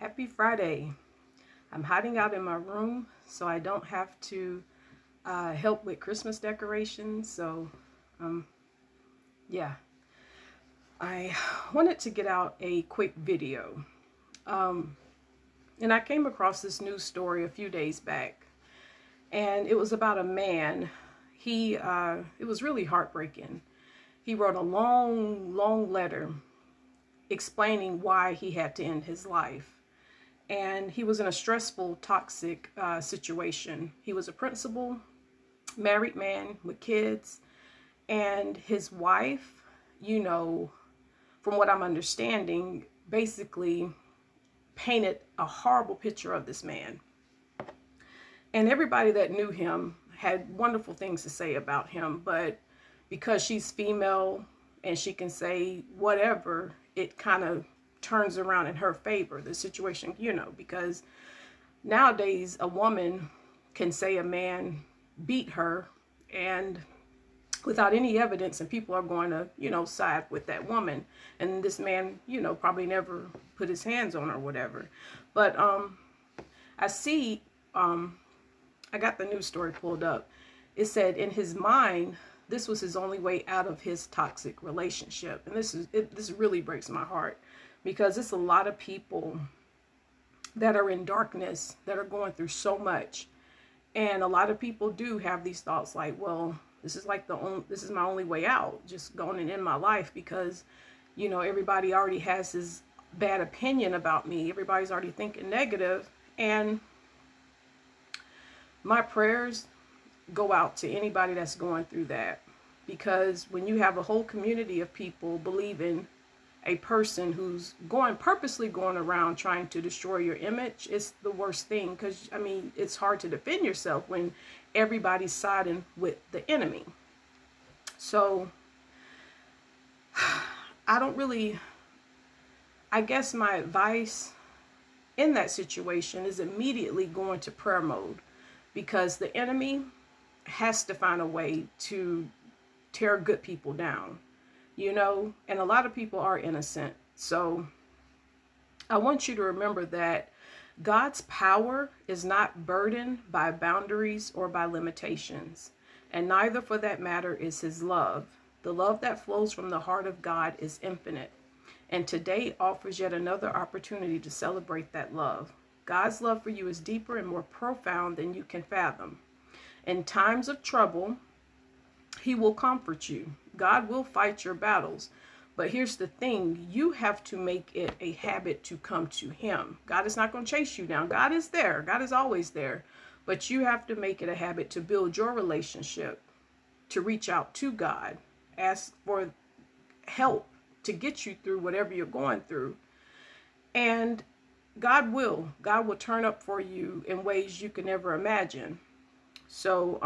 Happy Friday. I'm hiding out in my room so I don't have to help with Christmas decorations. So yeah, I wanted to get out a quick video. And I came across this news story a few days back, and it was about a man. He it was really heartbreaking. He wrote a long letter explaining why he had to end his life. And he was in a stressful, toxic situation. He was a principal, married man with kids, and his wife, you know, from what I'm understanding, basically painted a horrible picture of this man. And everybody that knew him had wonderful things to say about him, but because she's female and she can say whatever, it kind of turns around in her favor, the situation, you know, because nowadays a woman can say a man beat her and without any evidence, and people are going to, you know, side with that woman. And this man, you know, probably never put his hands on her or whatever. But I see, I got the news story pulled up. It said, in his mind, this was his only way out of his toxic relationship. And this really breaks my heart, because it's a lot of people that are in darkness that are going through so much. And a lot of people do have these thoughts like, well, this is like this is my only way out, just going and end my life, because, you know, everybody already has this bad opinion about me. Everybody's already thinking negative. And my prayers go out to anybody that's going through that, because when you have a whole community of people believing a person who's purposely going around trying to destroy your image, it's the worst thing. Because, I mean, it's hard to defend yourself when everybody's siding with the enemy. So I guess my advice in that situation is immediately go into prayer mode, because the enemy has to find a way to tear good people down, you know, and a lot of people are innocent. So I want you to remember that God's power is not burdened by boundaries or by limitations, and neither for that matter is his love. The love that flows from the heart of God is infinite, and today offers yet another opportunity to celebrate that love. God's love for you is deeper and more profound than you can fathom. In times of trouble, he will comfort you. God will fight your battles. But here's the thing, you have to make it a habit to come to him. God is not going to chase you down. God is there. God is always there. But you have to make it a habit to build your relationship, to reach out to God, ask for help to get you through whatever you're going through. And God will turn up for you in ways you can never imagine. So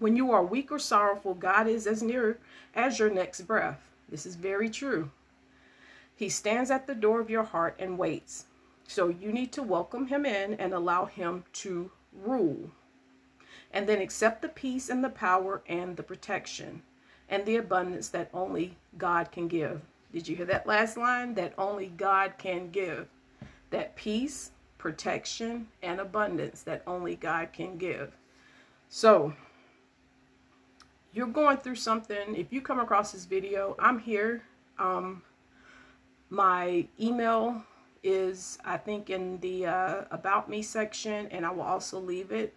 when you are weak or sorrowful, God is as near as your next breath. This is very true. He stands at the door of your heart and waits. So you need to welcome him in and allow him to rule. And then accept the peace and the power and the protection and the abundance that only God can give. Did you hear that last line? That only God can give. That peace, protection, and abundance that only God can give. So you're going through something. If you come across this video, I'm here. My email is, I think, in the About Me section, and I will also leave it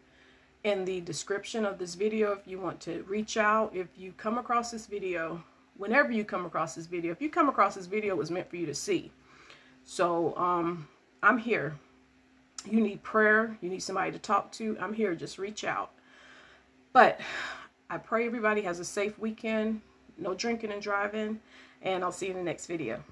in the description of this video if you want to reach out. If you come across this video, whenever you come across this video, if you come across this video, it was meant for you to see. So I'm here. You need prayer, you need somebody to talk to, I'm here, just reach out. But I pray everybody has a safe weekend, no drinking and driving, and I'll see you in the next video.